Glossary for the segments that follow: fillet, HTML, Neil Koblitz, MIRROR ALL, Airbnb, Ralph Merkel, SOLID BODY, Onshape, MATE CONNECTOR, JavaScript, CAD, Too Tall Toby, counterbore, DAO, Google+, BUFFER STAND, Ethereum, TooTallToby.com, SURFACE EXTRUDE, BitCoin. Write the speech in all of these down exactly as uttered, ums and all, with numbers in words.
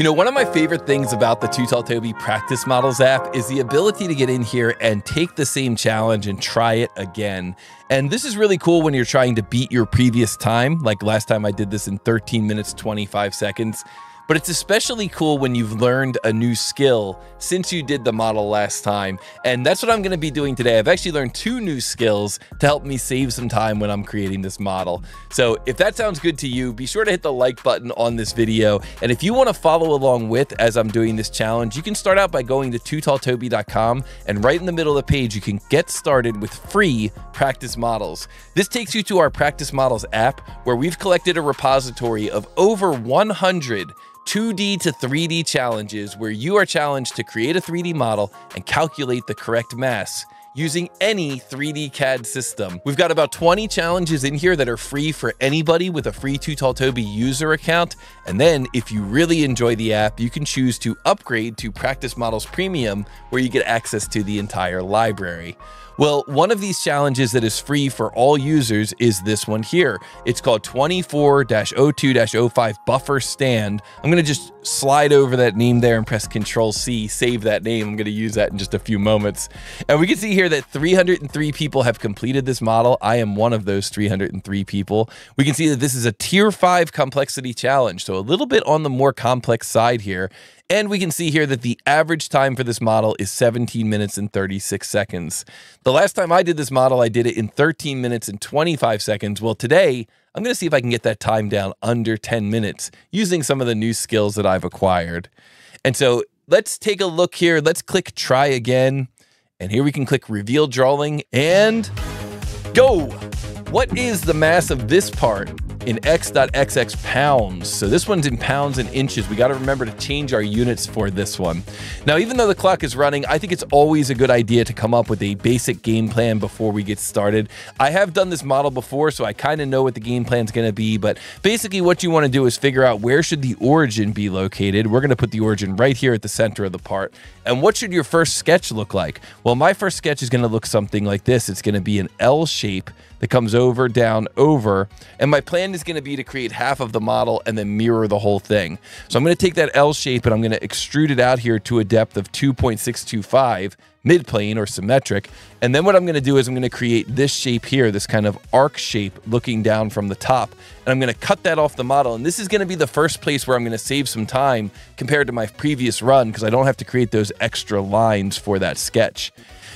You know, one of my favorite things about the Too Tall Toby Practice Models app is the ability to get in here and take the same challenge and try it again. And this is really cool when you're trying to beat your previous time. Like last time I did this in thirteen minutes, twenty-five seconds. But it's especially cool when you've learned a new skill since you did the model last time. And that's what I'm gonna be doing today. I've actually learned two new skills to help me save some time when I'm creating this model. So if that sounds good to you, be sure to hit the like button on this video. And if you wanna follow along with as I'm doing this challenge, you can start out by going to Too Tall Toby dot com, and right in the middle of the page, you can get started with free practice models. This takes you to our practice models app where we've collected a repository of over one hundred two D to three D challenges where you are challenged to create a three D model and calculate the correct mass using any three D C A D system. We've got about twenty challenges in here that are free for anybody with a free Too Tall Toby user account. And then if you really enjoy the app, you can choose to upgrade to Practice Models Premium where you get access to the entire library. Well, one of these challenges that is free for all users is this one here. It's called twenty-four oh two oh five Buffer Stand. I'm gonna just slide over that name there and press Control C, save that name. I'm gonna use that in just a few moments. And we can see here that three hundred three people have completed this model. I am one of those three hundred three people. We can see that this is a tier five complexity challenge, so a little bit on the more complex side here. And we can see here that the average time for this model is seventeen minutes and thirty-six seconds. The last time I did this model, I did it in thirteen minutes and twenty-five seconds. Well, today, I'm gonna see if I can get that time down under ten minutes using some of the new skills that I've acquired. And so let's take a look here. Let's click try again. And here we can click reveal drawing and go. What is the mass of this part in x dot x x pounds? So this one's in pounds and inches. We gotta remember to change our units for this one. Now, even though the clock is running, I think it's always a good idea to come up with a basic game plan before we get started. I have done this model before, so I kinda know what the game plan's gonna be, but basically what you wanna do is figure out where should the origin be located. We're gonna put the origin right here at the center of the part. And what should your first sketch look like? Well, my first sketch is gonna look something like this. It's gonna be an L shape that comes over, down, over. And my plan is gonna be to create half of the model and then mirror the whole thing. So I'm gonna take that L shape and I'm gonna extrude it out here to a depth of two point six two five, midplane or symmetric. And then what I'm gonna do is I'm gonna create this shape here, this kind of arc shape looking down from the top. And I'm gonna cut that off the model. And this is gonna be the first place where I'm gonna save some time compared to my previous run because I don't have to create those extra lines for that sketch.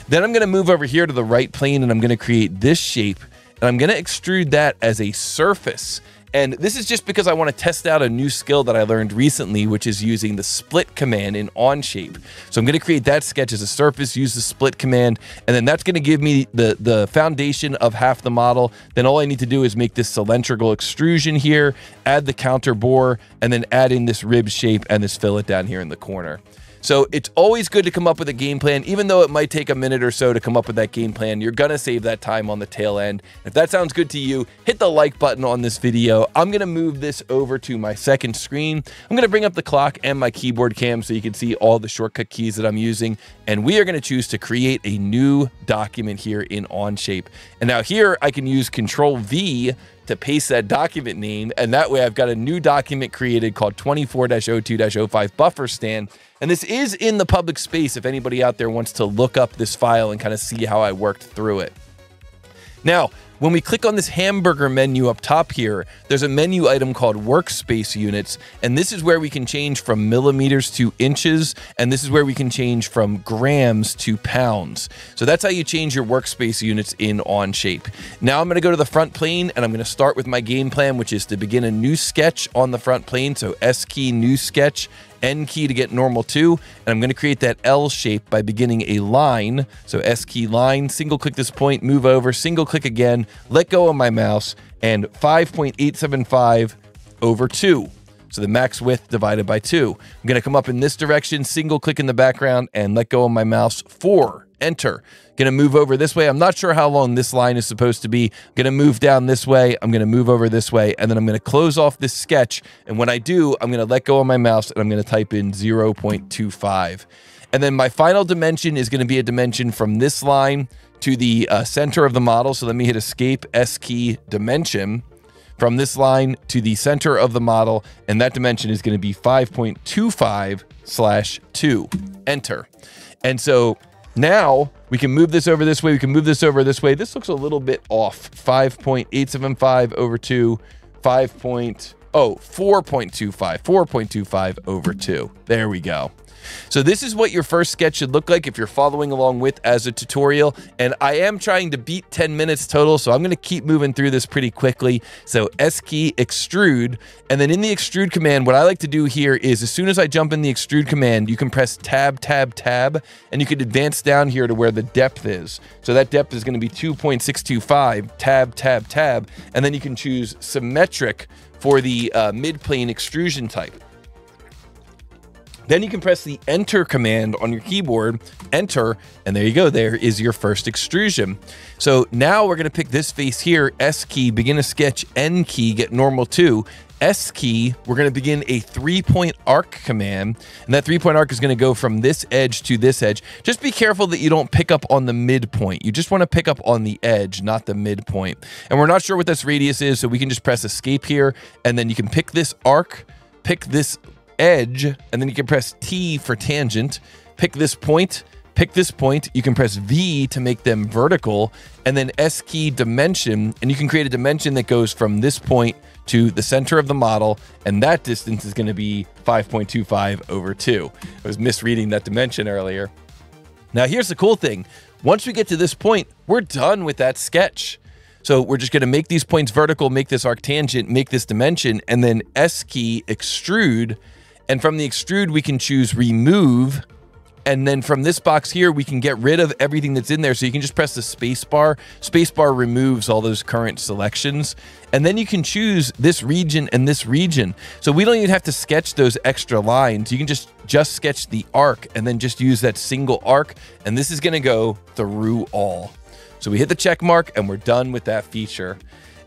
Then I'm gonna move over here to the right plane and I'm gonna create this shape. And I'm gonna extrude that as a surface. And this is just because I wanna test out a new skill that I learned recently, which is using the split command in Onshape. So I'm gonna create that sketch as a surface, use the split command, and then that's gonna give me the, the foundation of half the model. Then all I need to do is make this cylindrical extrusion here, add the counterbore, and then add in this rib shape and this fillet down here in the corner. So it's always good to come up with a game plan, even though it might take a minute or so to come up with that game plan. You're gonna save that time on the tail end. If that sounds good to you, hit the like button on this video. I'm gonna move this over to my second screen. I'm gonna bring up the clock and my keyboard cam so you can see all the shortcut keys that I'm using. And we are gonna choose to create a new document here in Onshape. And now here I can use Control V to paste that document name. And that way I've got a new document created called twenty-four oh two oh five Buffer Stand. And this is in the public space if anybody out there wants to look up this file and kind of see how I worked through it. Now, when we click on this hamburger menu up top here, there's a menu item called workspace units, and this is where we can change from millimeters to inches, and this is where we can change from grams to pounds. So that's how you change your workspace units in Onshape. Now I'm gonna go to the front plane, and I'm gonna start with my game plan, which is to begin a new sketch on the front plane, so S key, new sketch, N key to get normal two, and I'm gonna create that L shape by beginning a line, so S key line, single click this point, move over, single click again, let go of my mouse, and five point eight seven five over two. So the max width divided by two. I'm gonna come up in this direction, single click in the background, and let go of my mouse, four, enter. Gonna move over this way. I'm not sure how long this line is supposed to be. I'm gonna move down this way. I'm gonna move over this way. And then I'm gonna close off this sketch. And when I do, I'm gonna let go of my mouse and I'm gonna type in zero point two five. And then my final dimension is gonna be a dimension from this line to the uh, center of the model. So let me hit escape, S key, dimension. from this line to the center of the model, and that dimension is going to be five point two five slash two. Enter. And so now we can move this over this way. We can move this over this way. This looks a little bit off. five point eight seven five over two, five point, oh, four point two five, four point two five over two. There we go. So this is what your first sketch should look like if you're following along with as a tutorial. And I am trying to beat ten minutes total, so I'm going to keep moving through this pretty quickly. So S key, extrude, and then in the extrude command, what I like to do here is as soon as I jump in the extrude command, you can press tab, tab, tab, and you can advance down here to where the depth is. So that depth is going to be two point six two five, tab, tab, tab, and then you can choose symmetric for the uh, mid-plane extrusion type. Then you can press the enter command on your keyboard, enter, and there you go. There is your first extrusion. So now we're going to pick this face here, S key, begin a sketch, N key, get normal two. S key, we're going to begin a three-point arc command, and that three-point arc is going to go from this edge to this edge. Just be careful that you don't pick up on the midpoint. You just want to pick up on the edge, not the midpoint. And we're not sure what this radius is, so we can just press escape here, and then you can pick this arc, pick this edge, and then you can press T for tangent, pick this point, pick this point, you can press V to make them vertical, and then S key dimension, and you can create a dimension that goes from this point to the center of the model, and that distance is going to be five point two five over two. I was misreading that dimension earlier. Now here's the cool thing. Once we get to this point, we're done with that sketch. So we're just going to make these points vertical, make this arc tangent, make this dimension, and then S key extrude. And from the extrude, we can choose remove. And then from this box here, we can get rid of everything that's in there. So you can just press the space bar. Space bar removes all those current selections. And then you can choose this region and this region. So we don't even have to sketch those extra lines. You can just, just sketch the arc and then just use that single arc. And this is going to go through all. So we hit the check mark and we're done with that feature.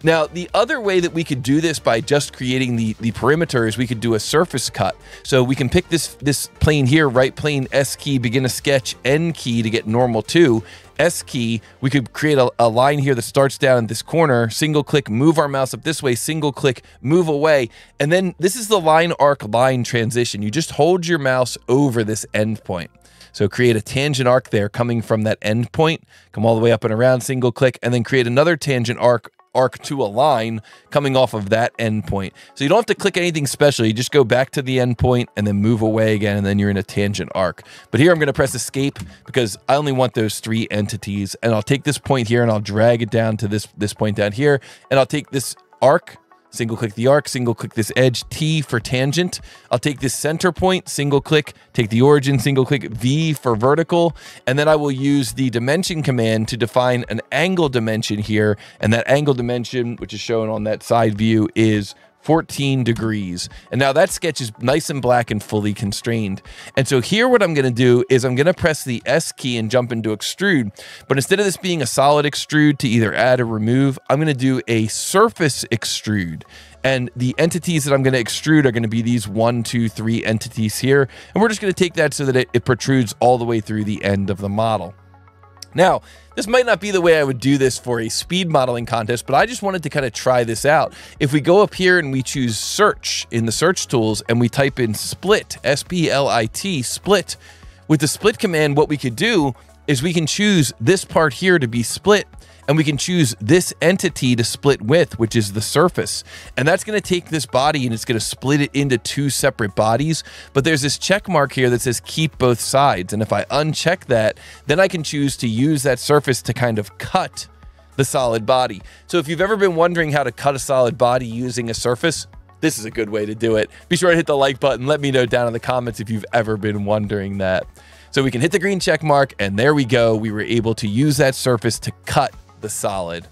Now, the other way that we could do this by just creating the, the perimeter is we could do a surface cut. So we can pick this, this plane here, right plane, S key, begin a sketch, N key to get normal two, S key. We could create a, a line here that starts down in this corner, single click, move our mouse up this way, single click, move away. And then this is the line arc line transition. You just hold your mouse over this end point. So create a tangent arc there coming from that end point, come all the way up and around, single click, and then create another tangent arc arc to a line coming off of that end point. So you don't have to click anything special. You just go back to the end point and then move away again, and then you're in a tangent arc. But here I'm going to press escape because I only want those three entities, and I'll take this point here and I'll drag it down to this, this point down here, and I'll take this arc, single click the arc, single click this edge, T for tangent. I'll take this center point, single click, take the origin, single click, V for vertical. And then I will use the dimension command to define an angle dimension here. And that angle dimension, which is shown on that side view, is fourteen degrees. And now that sketch is nice and black and fully constrained. And so here what I'm going to do is I'm going to press the S key and jump into extrude. But instead of this being a solid extrude to either add or remove, I'm going to do a surface extrude. And the entities that I'm going to extrude are going to be these one, two, three entities here. And we're just going to take that so that it, it protrudes all the way through the end of the model. Now, this might not be the way I would do this for a speed modeling contest, but I just wanted to kind of try this out. If we go up here and we choose search in the search tools and we type in split, S P L I T, split, with the split command, what we could do is we can choose this part here to be split, and we can choose this entity to split with, which is the surface. And that's going to take this body and it's going to split it into two separate bodies. But there's this check mark here that says keep both sides. And if I uncheck that, then I can choose to use that surface to kind of cut the solid body. So if you've ever been wondering how to cut a solid body using a surface, this is a good way to do it. Be sure to hit the like button. Let me know down in the comments if you've ever been wondering that. So we can hit the green check mark, and there we go. We were able to use that surface to cut the solid.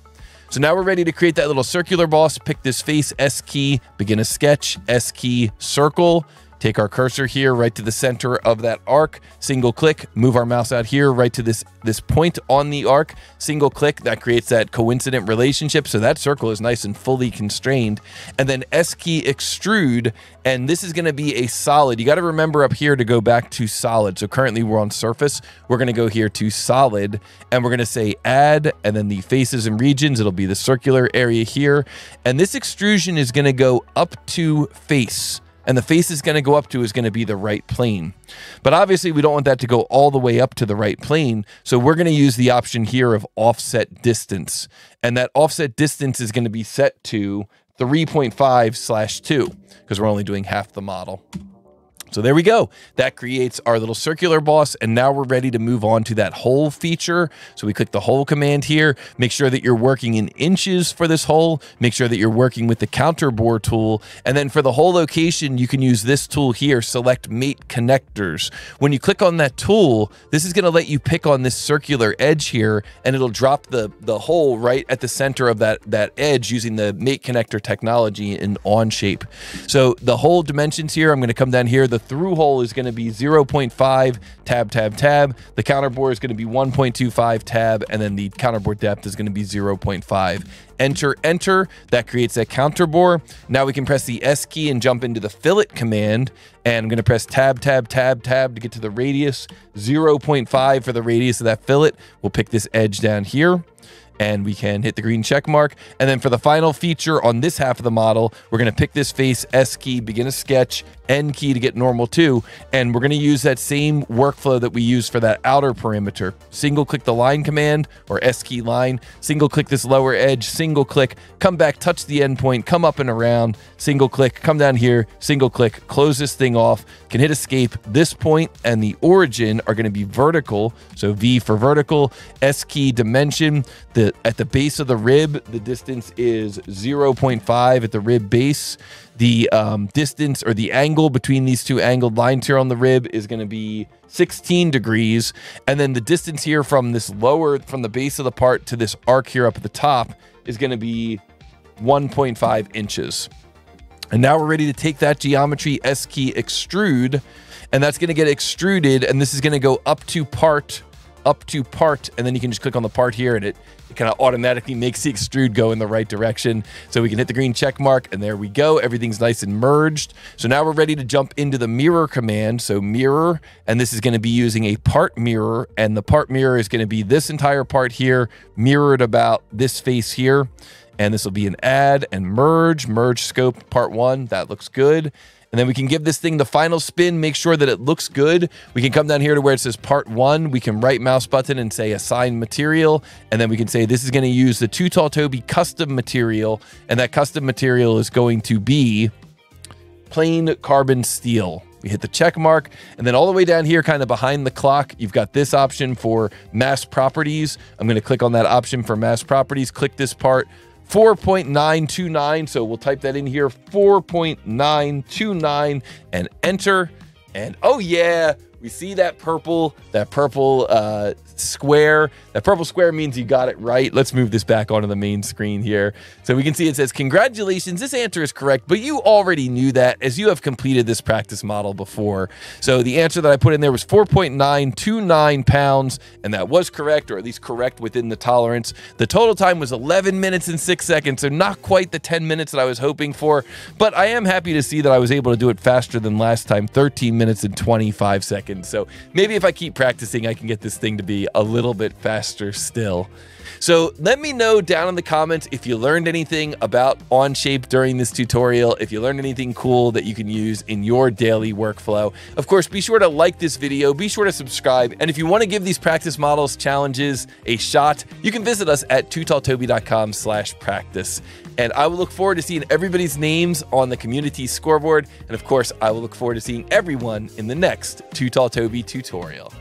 So now we're ready to create that little circular boss. Pick this face, S key, begin a sketch, S key, circle, Take our cursor here right to the center of that arc, single click, move our mouse out here right to this, this point on the arc, single click, that creates that coincident relationship. So that circle is nice and fully constrained. And then S key extrude, and this is gonna be a solid. You gotta remember up here to go back to solid. So currently we're on surface. We're gonna go here to solid, and we're gonna say add, and then the faces and regions, it'll be the circular area here. And this extrusion is gonna go up to face. And the face is going to go up to is going to be the right plane. But obviously we don't want that to go all the way up to the right plane. So we're going to use the option here of offset distance. And that offset distance is going to be set to three point five slash two because we're only doing half the model. So there we go. That creates our little circular boss, and now we're ready to move on to that hole feature. So we click the hole command here. Make sure that you're working in inches for this hole. Make sure that you're working with the counterbore tool. And then for the hole location, you can use this tool here, select mate connectors. When you click on that tool, this is gonna let you pick on this circular edge here, and it'll drop the, the hole right at the center of that, that edge using the mate connector technology in Onshape. So the hole dimensions here, I'm gonna come down here. The through hole is going to be zero point five tab tab tab, the counterbore is going to be one point two five tab, and then the counterbore depth is going to be zero point five. Enter enter, that creates a counterbore. Now we can press the S key and jump into the fillet command, and I'm going to press tab tab tab tab to get to the radius, zero point five for the radius of that fillet. We'll pick this edge down here, and we can hit the green check mark. And then for the final feature on this half of the model, we're gonna pick this face, S key, begin a sketch, N key to get normal too. And we're gonna use that same workflow that we use for that outer perimeter. Single click the line command, or S key line, single click this lower edge, single click, come back, touch the endpoint, come up and around, single click, come down here, single click, close this thing off, can hit escape. This point and the origin are gonna be vertical, so V for vertical, S key dimension, the at the base of the rib, the distance is zero point five at the rib base. The um, distance, or the angle between these two angled lines here on the rib, is going to be sixteen degrees. And then the distance here from this lower, from the base of the part to this arc here up at the top, is going to be one point five inches. And now we're ready to take that geometry, S key extrude, and that's going to get extruded, and this is going to go up to part, up to part, and then you can just click on the part here, and it, it kind of automatically makes the extrude go in the right direction. So we can hit the green check mark, and there we go. Everything's nice and merged. So now we're ready to jump into the mirror command. So mirror, and this is gonna be using a part mirror, and the part mirror is gonna be this entire part here, mirrored about this face here. And this will be an add and merge, merge scope part one, that looks good. And then we can give this thing the final spin, make sure that it looks good. We can come down here to where it says part one. We can right mouse button and say assign material. And then we can say this is gonna use the Too Tall Toby custom material. And that custom material is going to be plain carbon steel. We hit the check mark, and then all the way down here, kind of behind the clock, you've got this option for mass properties. I'm gonna click on that option for mass properties, click this part, four point nine two nine, so we'll type that in here, four point nine two nine, and enter, and oh yeah, we see that purple, that purple uh, square. That purple square means you got it right. Let's move this back onto the main screen here. So we can see it says, congratulations, this answer is correct, but you already knew that as you have completed this practice model before. So the answer that I put in there was four point nine two nine pounds, and that was correct, or at least correct within the tolerance. The total time was eleven minutes and six seconds, so not quite the ten minutes that I was hoping for, but I am happy to see that I was able to do it faster than last time, thirteen minutes and twenty-five seconds. So maybe if I keep practicing, I can get this thing to be a little bit faster still. So let me know down in the comments if you learned anything about Onshape during this tutorial, if you learned anything cool that you can use in your daily workflow. Of course, be sure to like this video, be sure to subscribe, and if you want to give these practice models challenges a shot, you can visit us at Too Tall Toby dot com slash practice. And I will look forward to seeing everybody's names on the community scoreboard, and of course, I will look forward to seeing everyone in the next Too Tall Toby tutorial.